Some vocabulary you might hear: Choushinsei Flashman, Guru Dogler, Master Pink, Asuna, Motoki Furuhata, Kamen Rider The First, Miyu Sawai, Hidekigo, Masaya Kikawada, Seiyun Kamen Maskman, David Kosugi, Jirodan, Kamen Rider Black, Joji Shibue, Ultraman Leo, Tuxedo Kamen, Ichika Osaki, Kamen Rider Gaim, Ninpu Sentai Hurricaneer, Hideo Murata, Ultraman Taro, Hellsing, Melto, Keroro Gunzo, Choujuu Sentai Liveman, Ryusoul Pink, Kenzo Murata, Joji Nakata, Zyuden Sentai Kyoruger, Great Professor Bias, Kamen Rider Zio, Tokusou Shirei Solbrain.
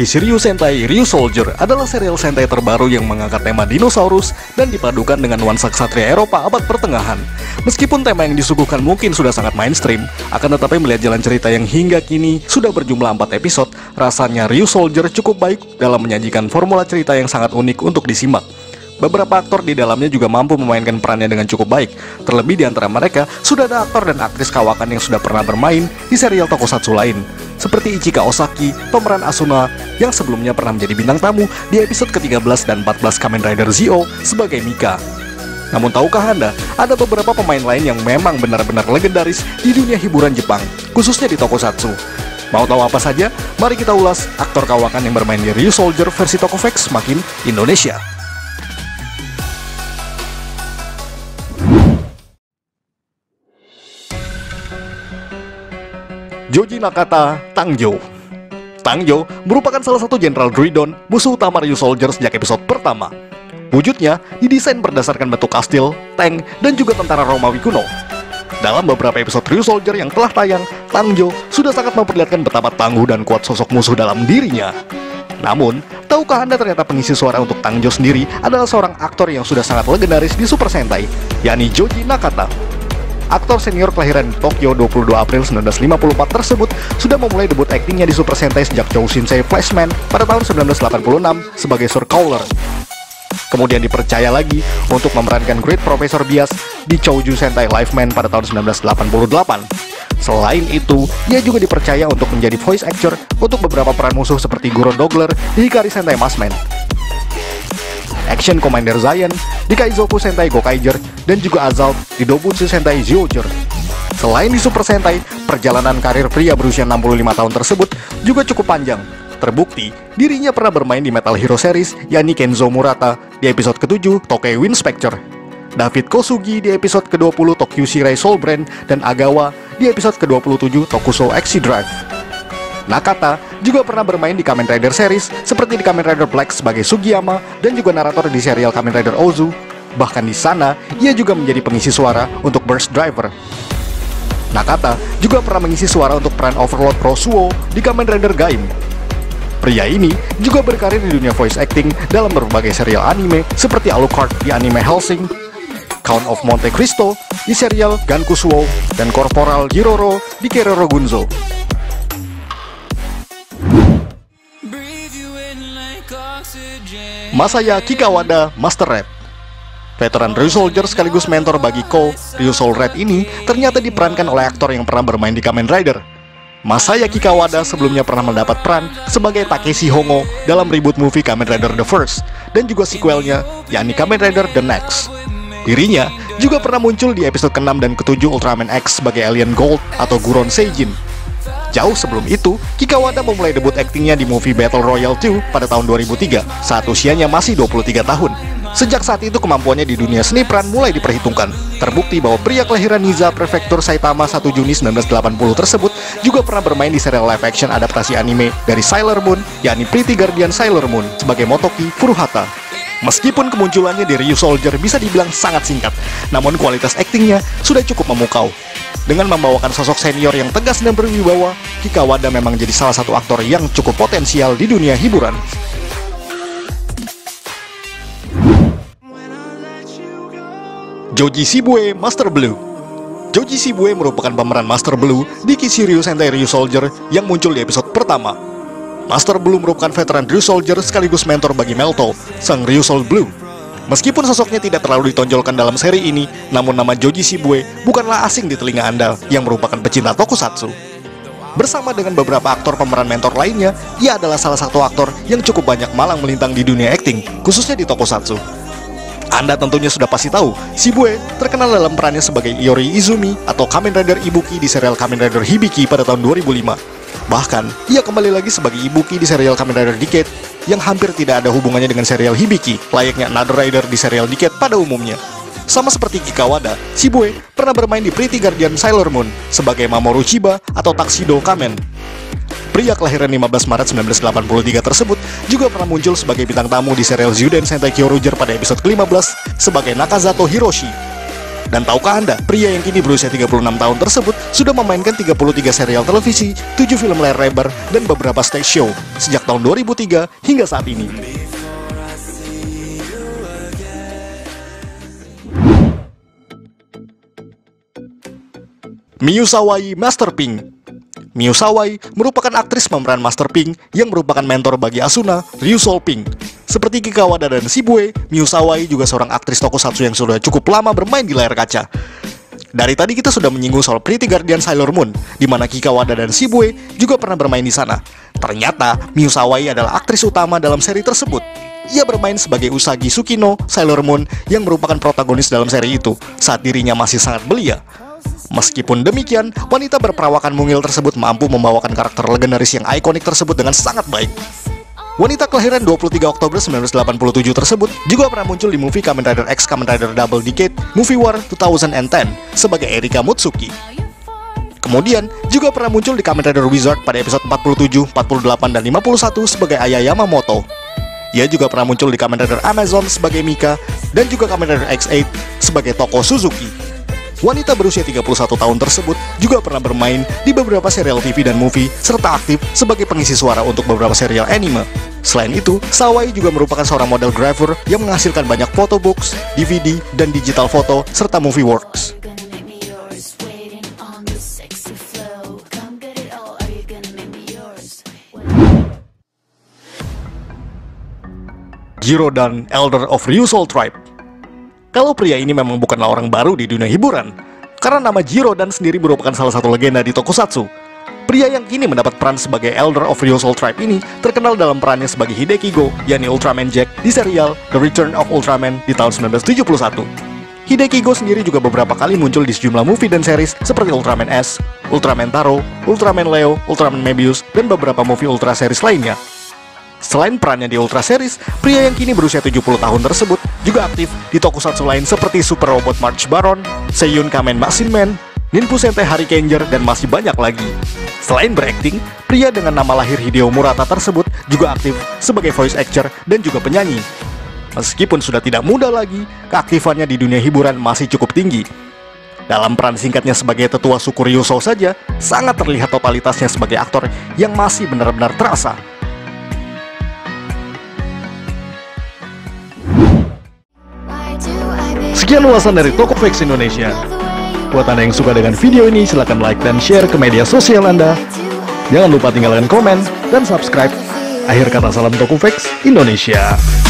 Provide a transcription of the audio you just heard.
Kishiryu Sentai Ryusoulger adalah serial Sentai terbaru yang mengangkat tema dinosaurus dan dipadukan dengan nuansa kesatria Eropa abad pertengahan. Meskipun tema yang disuguhkan mungkin sudah sangat mainstream, akan tetapi melihat jalan cerita yang hingga kini sudah berjumlah 4 episode, rasanya Ryusoulger cukup baik dalam menyajikan formula cerita yang sangat unik untuk disimak. Beberapa aktor di dalamnya juga mampu memainkan perannya dengan cukup baik. Terlebih di antara mereka, sudah ada aktor dan aktris kawakan yang sudah pernah bermain di serial tokusatsu lain. Seperti Ichika Osaki, pemeran Asuna, yang sebelumnya pernah menjadi bintang tamu di episode ke-13 dan 14 Kamen Rider Zio sebagai Mika. Namun tahukah Anda, ada beberapa pemain lain yang memang benar-benar legendaris di dunia hiburan Jepang, khususnya di tokusatsu. Mau tahu apa saja? Mari kita ulas aktor kawakan yang bermain di Ryusoulger versi Tokofax makin Indonesia. Joji Nakata, Tangjo. Tangjo merupakan salah satu Jenderal Druidon, musuh utama Ryusoulger sejak episode pertama. Wujudnya didesain berdasarkan bentuk kastil, tank, dan juga tentara Romawi kuno. Dalam beberapa episode Ryusoulger yang telah tayang, Tangjo sudah sangat memperlihatkan betapa tangguh dan kuat sosok musuh dalam dirinya. Namun, tahukah Anda ternyata pengisi suara untuk Tangjo sendiri adalah seorang aktor yang sudah sangat legendaris di Super Sentai, yakni Joji Nakata. Aktor senior kelahiran Tokyo 22 April 1954 tersebut sudah memulai debut aktingnya di Super Sentai sejak Choushinsei Flashman pada tahun 1986 sebagai Surcowler. Kemudian dipercaya lagi untuk memerankan Great Professor Bias di Choujuu Sentai Liveman pada tahun 1988. Selain itu, ia juga dipercaya untuk menjadi voice actor untuk beberapa peran musuh seperti Guru Dogler di Hikari Sentai Maskman, Action Commander Zayen di Kaizoku Sentai Gokaiger, dan juga Azalt di Doubutsu Sentai Zyuohger. Selain di Super Sentai, perjalanan karir pria berusia 65 tahun tersebut juga cukup panjang. Terbukti, dirinya pernah bermain di Metal Hero Series, yakni Kenzo Murata di episode ke-7 Tokkei Winspector, David Kosugi di episode ke-20 Tokusou Shirei Solbrain, dan Agawa di episode ke-27 Tokusou Exceedraft. Nakata juga pernah bermain di Kamen Rider series seperti di Kamen Rider Black sebagai Sugiyama dan juga narator di serial Kamen Rider Ozu. Bahkan di sana, ia juga menjadi pengisi suara untuk Burst Driver. Nakata juga pernah mengisi suara untuk peran Overlord Rosuo di Kamen Rider Gaim. Pria ini juga berkarir di dunia voice acting dalam berbagai serial anime seperti Alucard di anime Hellsing, Count of Monte Cristo di serial Gankusuo, dan Corporal Giroro di Keroro Gunzo. Masaya Kikawada, Master Red. Veteran Ryusoulger sekaligus mentor bagi Ko, Ryusoul Red ini ternyata diperankan oleh aktor yang pernah bermain di Kamen Rider. Masaya Kikawada sebelumnya pernah mendapat peran sebagai Takeshi Hongo dalam reboot movie Kamen Rider The First dan juga sequelnya, yakni Kamen Rider The Next. Dirinya juga pernah muncul di episode ke-6 dan ke-7 Ultraman X sebagai Alien Gold atau Guron Seijin. Jauh sebelum itu, Kikawada memulai debut aktingnya di movie Battle Royale 2 pada tahun 2003 saat usianya masih 23 tahun. Sejak saat itu kemampuannya di dunia seni peran mulai diperhitungkan. Terbukti bahwa pria kelahiran Niza Prefektur Saitama 1 Juni 1980 tersebut juga pernah bermain di serial live action adaptasi anime dari Sailor Moon, yakni Pretty Guardian Sailor Moon sebagai Motoki Furuhata. Meskipun kemunculannya di Ryusoulger bisa dibilang sangat singkat, namun kualitas aktingnya sudah cukup memukau. Dengan membawakan sosok senior yang tegas dan berwibawa, Kikawada memang jadi salah satu aktor yang cukup potensial di dunia hiburan. Joji Shibue, Master Blue. Joji Shibue merupakan pemeran Master Blue di Kishiryu Sentai Ryusoulger yang muncul di episode pertama. Master Blue merupakan veteran Ryusoulger sekaligus mentor bagi Melto, sang Ryusoul Blue. Meskipun sosoknya tidak terlalu ditonjolkan dalam seri ini, namun nama Joji Shibue bukanlah asing di telinga Anda yang merupakan pecinta tokusatsu. Bersama dengan beberapa aktor pemeran mentor lainnya, ia adalah salah satu aktor yang cukup banyak malang melintang di dunia akting, khususnya di tokusatsu. Anda tentunya sudah pasti tahu, Shibue terkenal dalam perannya sebagai Iori Izumi atau Kamen Rider Ibuki di serial Kamen Rider Hibiki pada tahun 2005. Bahkan, ia kembali lagi sebagai Ibuki di serial Kamen Rider Decade yang hampir tidak ada hubungannya dengan serial Hibiki, layaknya Another Rider di serial Decade pada umumnya. Sama seperti Kikawada, Shibue pernah bermain di Pretty Guardian Sailor Moon sebagai Mamoru Chiba atau Tuxedo Kamen. Pria kelahiran 15 Maret 1983 tersebut juga pernah muncul sebagai bintang tamu di serial Zyuden Sentai Kyoruger pada episode ke-15 sebagai Nakazato Hiroshi. Dan tahukah Anda, pria yang kini berusia 36 tahun tersebut sudah memainkan 33 serial televisi, 7 film layar lebar, dan beberapa stage show sejak tahun 2003 hingga saat ini. Miyu Sawai, Master Pink. Miyu Sawai merupakan aktris pemeran Master Pink yang merupakan mentor bagi Asuna, Ryusoul Pink. Seperti Kikawada dan Shibue, Miyu Sawai juga seorang aktris tokusatsu yang sudah cukup lama bermain di layar kaca. Dari tadi kita sudah menyinggung soal Pretty Guardian Sailor Moon, di mana Kikawada dan Shibue juga pernah bermain di sana. Ternyata, Miyu Sawai adalah aktris utama dalam seri tersebut. Ia bermain sebagai Usagi Tsukino, Sailor Moon, yang merupakan protagonis dalam seri itu, saat dirinya masih sangat belia. Meskipun demikian, wanita berperawakan mungil tersebut mampu membawakan karakter legendaris yang ikonik tersebut dengan sangat baik. Wanita kelahiran 23 Oktober 1987 tersebut juga pernah muncul di movie Kamen Rider X Kamen Rider Double Decade Movie War 2010 sebagai Erika Mutsuki. Kemudian, juga pernah muncul di Kamen Rider Wizard pada episode 47, 48, dan 51 sebagai Aya Yamamoto. Ia juga pernah muncul di Kamen Rider Amazon sebagai Mika, dan juga Kamen Rider X8 sebagai Toko Suzuki. Wanita berusia 31 tahun tersebut juga pernah bermain di beberapa serial TV dan movie, serta aktif sebagai pengisi suara untuk beberapa serial anime. Selain itu, Sawai juga merupakan seorang model grapher yang menghasilkan banyak photobooks, DVD, dan digital foto, serta movie works. Jirodan, Elder of Ryusoul Tribe. Kalau pria ini memang bukanlah orang baru di dunia hiburan, karena nama Jirodan sendiri merupakan salah satu legenda di tokusatsu. Pria yang kini mendapat peran sebagai Elder of Ryusoul Tribe ini terkenal dalam perannya sebagai Hidekigo, yakni Ultraman Jack di serial The Return of Ultraman di tahun 1971. Hidekigo sendiri juga beberapa kali muncul di sejumlah movie dan series seperti Ultraman S, Ultraman Taro, Ultraman Leo, Ultraman Mebius, dan beberapa movie Ultra series lainnya. Selain perannya di Ultra Series, pria yang kini berusia 70 tahun tersebut juga aktif di tokusatsu lain seperti Super Robot March Baron, Seiyun Kamen Maskman, Ninpu Sentai Hurricaneer, dan masih banyak lagi. Selain berakting, pria dengan nama lahir Hideo Murata tersebut juga aktif sebagai voice actor dan juga penyanyi. Meskipun sudah tidak muda lagi, keaktifannya di dunia hiburan masih cukup tinggi. Dalam peran singkatnya sebagai tetua suku Ryusoul saja, sangat terlihat totalitasnya sebagai aktor yang masih benar-benar terasa. Sekian ulasan dari Tokusou Indonesia. Buat Anda yang suka dengan video ini, silahkan like dan share ke media sosial Anda. Jangan lupa tinggalkan komen dan subscribe. Akhir kata, salam Tokusou Indonesia.